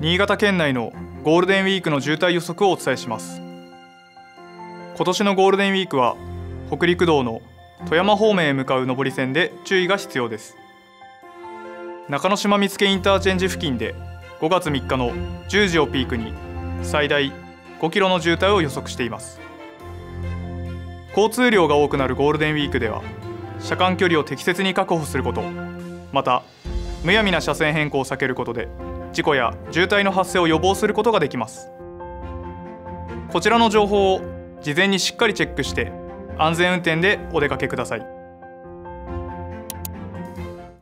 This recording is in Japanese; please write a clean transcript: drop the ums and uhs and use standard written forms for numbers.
新潟県内のゴールデンウィークの渋滞予測をお伝えします。今年のゴールデンウィークは北陸道の富山方面へ向かう上り線で注意が必要です。中之島見附インターチェンジ付近で5月3日の10時をピークに最大5キロの渋滞を予測しています。交通量が多くなるゴールデンウィークでは車間距離を適切に確保すること、またむやみな車線変更を避けることで事故や渋滞の発生を予防することができます。こちらの情報を事前にしっかりチェックして安全運転でお出かけください。